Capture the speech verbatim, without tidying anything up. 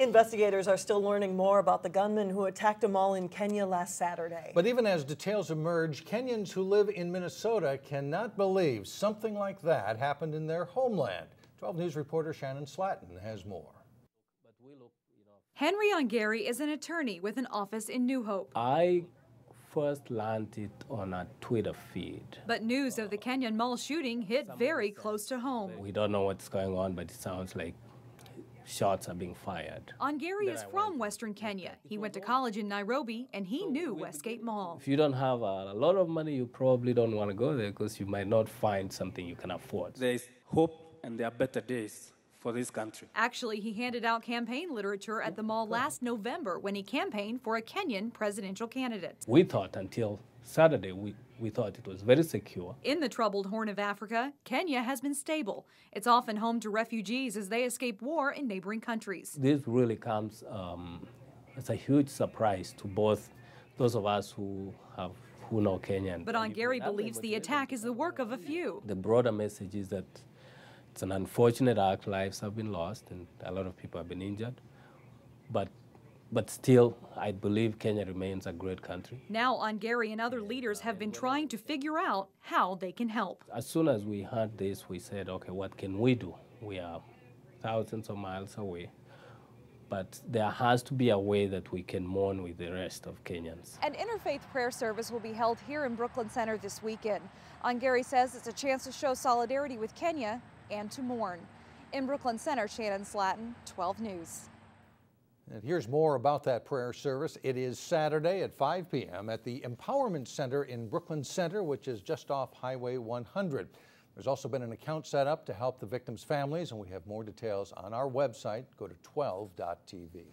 Investigators are still learning more about the gunman who attacked a mall in Kenya last Saturday. But even as details emerge, Kenyans who live in Minnesota cannot believe something like that happened in their homeland. twelve news reporter Shannon Slatton has more. Henry Ongeri is an attorney with an office in New Hope. I first learned it on a Twitter feed. But news of the Kenyan mall shooting hit very close to home. We don't know what's going on, but it sounds like shots are being fired. Ongeri is from Western Kenya. He went to college in Nairobi, and he knew Westgate Mall. If you don't have a lot of money, you probably don't want to go there because you might not find something you can afford. There is hope, and there are better days for this country. Actually, he handed out campaign literature at the mall last November when he campaigned for a Kenyan presidential candidate. We thought until Saturday, we, we thought it was very secure. In the troubled Horn of Africa, Kenya has been stable. It's often home to refugees as they escape war in neighboring countries. This really comes um, as a huge surprise to both those of us who have who know Kenyan. But Ongeri believes the attack is the work of a few. The broader message is that it's an unfortunate act. Lives have been lost and a lot of people have been injured. But but still, I believe Kenya remains a great country. Now, Ongeri and other leaders have been trying to figure out how they can help. As soon as we heard this, we said, okay, what can we do? We are thousands of miles away. But there has to be a way that we can mourn with the rest of Kenyans. An interfaith prayer service will be held here in Brooklyn Center this weekend. Ongeri says it's a chance to show solidarity with Kenya and to mourn. In Brooklyn Center, Shannon Slatton, twelve news. And here's more about that prayer service. It is Saturday at five p m at the Empowerment Center in Brooklyn Center, which is just off Highway one hundred. There's also been an account set up to help the victims' families, and we have more details on our website. Go to twelve dot t v.